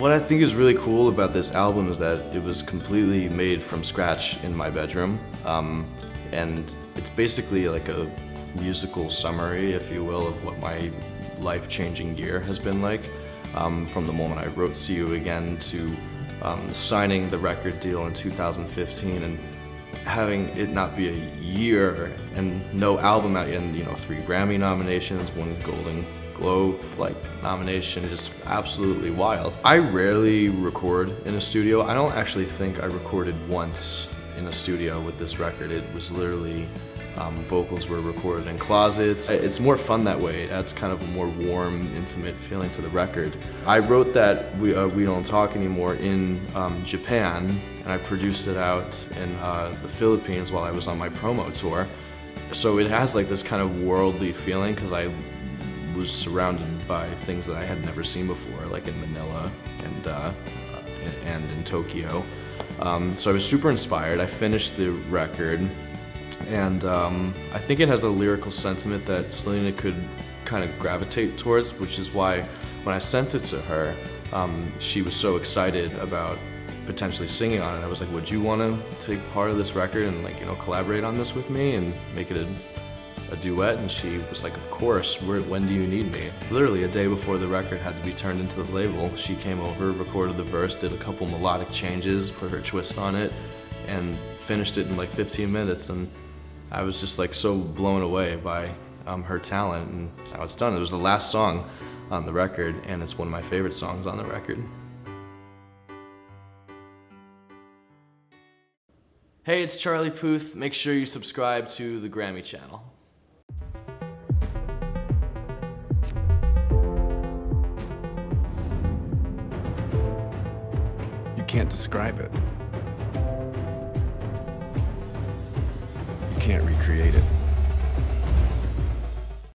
What I think is really cool about this album is that it was completely made from scratch in my bedroom. And it's basically like a musical summary, if you will, of what my life-changing year has been like. From the moment I wrote See You Again to signing the record deal in 2015 and having it not be a year and no album out yet, and you know, 3 Grammy nominations, 1 Golden Globe nomination, just absolutely wild. I rarely record in a studio. I don't actually think I recorded once in a studio with this record. It was literally vocals were recorded in closets. It's more fun that way. It adds kind of a more warm, intimate feeling to the record. I wrote that We Don't Talk Anymore in Japan, and I produced it out in the Philippines while I was on my promo tour. So it has like this kind of worldly feeling because I was surrounded by things that I had never seen before, like in Manila and in Tokyo. So I was super inspired. I finished the record. And I think it has a lyrical sentiment that Selena could kind of gravitate towards, which is why when I sent it to her, she was so excited about potentially singing on it. I was like, would you want to take part of this record and, like, you know, collaborate on this with me and make it a duet? And she was like, of course, when do you need me? Literally a day before the record had to be turned into the label, she came over, recorded the verse, did a couple melodic changes, put her twist on it, and finished it in like 15 minutes. And I was just like so blown away by her talent and how it's done. It was the last song on the record, and it's one of my favorite songs on the record. Hey, it's Charlie Puth. Make sure you subscribe to the Grammy channel. You can't describe it. Can't recreate it.